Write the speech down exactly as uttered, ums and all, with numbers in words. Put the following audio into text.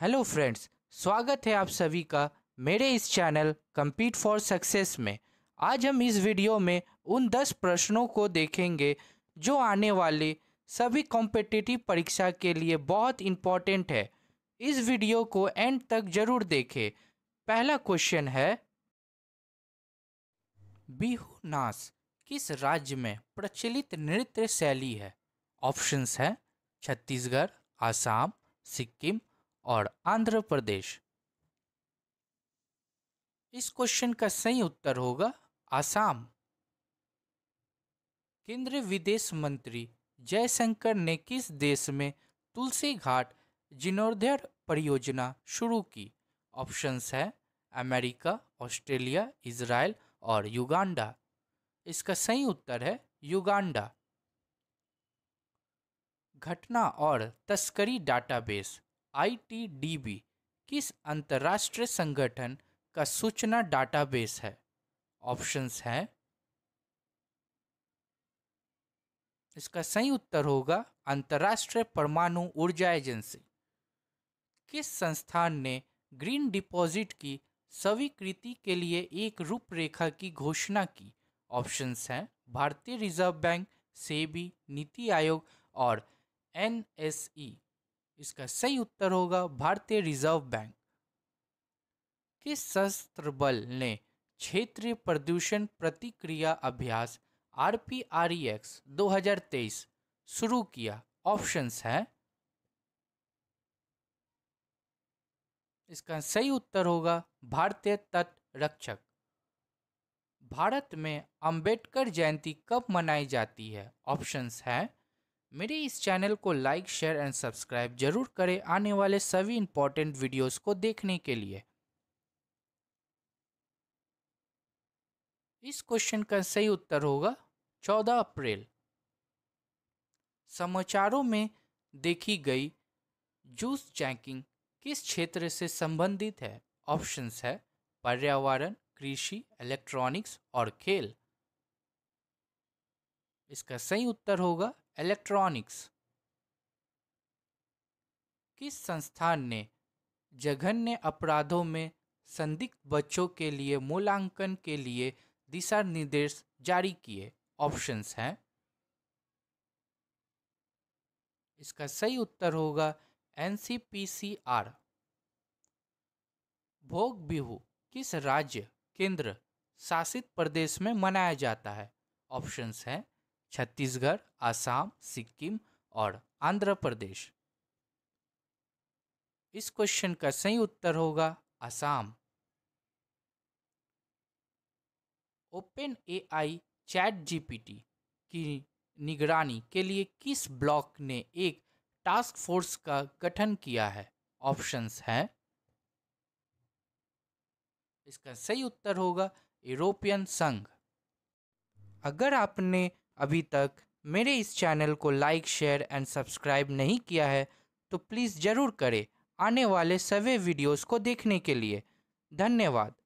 Hello friends, स्वागत है आप सभी का मेरे इस चैनल कम्पीट फॉर सक्सेस में। आज हम इस वीडियो में उन दस प्रश्नों को देखेंगे जो आने वाले सभी कॉम्पिटिटिव परीक्षा के लिए बहुत इम्पॉर्टेंट है। इस वीडियो को एंड तक जरूर देखें। पहला क्वेश्चन है, बिहू नाच किस राज्य में प्रचलित नृत्य शैली है? ऑप्शंस हैं छत्तीसगढ़, आसाम, सिक्किम और आंध्र प्रदेश। इस क्वेश्चन का सही उत्तर होगा आसाम। केंद्रीय विदेश मंत्री जयशंकर ने किस देश में तुलसी घाट जीर्णोद्धार परियोजना शुरू की? ऑप्शंस हैं अमेरिका, ऑस्ट्रेलिया, इजराइल और युगांडा। इसका सही उत्तर है युगांडा। घटना और तस्करी database I T D B किस अंतर्राष्ट्रीय संगठन का सूचना डाटाबेस है? ऑप्शंस हैं, इसका सही उत्तर होगा अंतर्राष्ट्रीय परमाणु ऊर्जा एजेंसी। किस संस्थान ने ग्रीन डिपॉजिट की स्वीकृति के लिए एक रूपरेखा की घोषणा की? ऑप्शंस हैं भारतीय रिजर्व बैंक, सेबी, नीति आयोग और एन एस ई। इसका सही उत्तर होगा भारतीय रिजर्व बैंक। किस सशस्त्र बल ने क्षेत्रीय प्रदूषण प्रतिक्रिया अभ्यास R P R E X दो हज़ार तेईस शुरू किया? ऑप्शंस हैं, इसका सही उत्तर होगा भारतीय तट रक्षक। भारत में अंबेडकर जयंती कब मनाई जाती है? ऑप्शंस हैं, मेरे इस चैनल को लाइक, शेयर एंड सब्सक्राइब जरूर करें आने वाले सभी इम्पोर्टेंट वीडियोस को देखने के लिए। इस क्वेश्चन का सही उत्तर होगा चौदह अप्रैल। समाचारों में देखी गई जूस चैकिंग किस क्षेत्र से संबंधित है? ऑप्शंस है पर्यावरण, कृषि, इलेक्ट्रॉनिक्स और खेल। इसका सही उत्तर होगा इलेक्ट्रॉनिक्स। किस संस्थान ने जघन्य अपराधों में संदिग्ध बच्चों के लिए मूल्यांकन के लिए दिशा निर्देश जारी किए? ऑप्शंस हैं, इसका सही उत्तर होगा N C P C R. Bhog Bihu किस राज्य केंद्र शासित प्रदेश में मनाया जाता है? ऑप्शंस हैं छत्तीसगढ़, आसाम, सिक्किम और आंध्र प्रदेश। इस क्वेश्चन का सही उत्तर होगा Assam. Open A I chat G P T की निगरानी के लिए किस ब्लॉक ने एक टास्क फोर्स का गठन किया है? ऑप्शंस हैं, इसका सही उत्तर होगा यूरोपियन संघ। अगर आपने अभी तक मेरे इस चैनल को लाइक, शेयर एंड सब्सक्राइब नहीं किया है तो प्लीज़ ज़रूर करें आने वाले सभी वीडियोस को देखने के लिए। धन्यवाद।